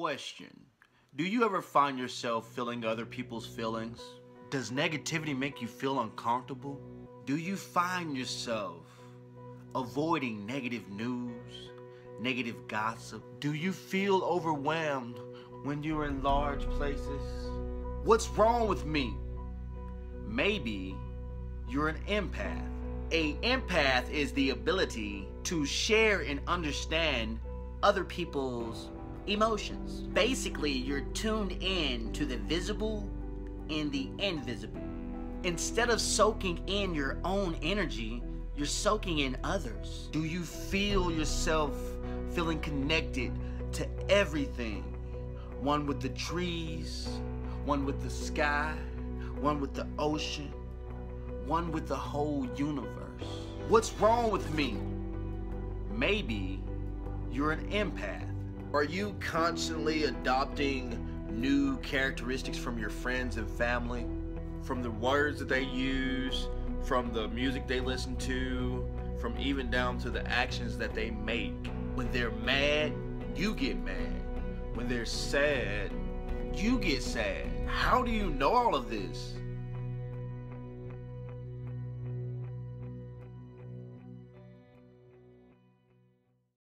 question. Do you ever find yourself feeling other people's feelings? Does negativity make you feel uncomfortable? Do you find yourself avoiding negative news, negative gossip? Do you feel overwhelmed when you're in large places? What's wrong with me? Maybe you're an empath. An empath is the ability to share and understand other people's emotions. Basically, you're tuned in to the visible and the invisible. Instead of soaking in your own energy, you're soaking in others. Do you feel yourself feeling connected to everything? One with the trees, one with the sky, one with the ocean, one with the whole universe. What's wrong with me? Maybe you're an empath. Are you constantly adopting new characteristics from your friends and family? From the words that they use, from the music they listen to, from even down to the actions that they make. When they're mad, you get mad. When they're sad, you get sad. How do you know all of this?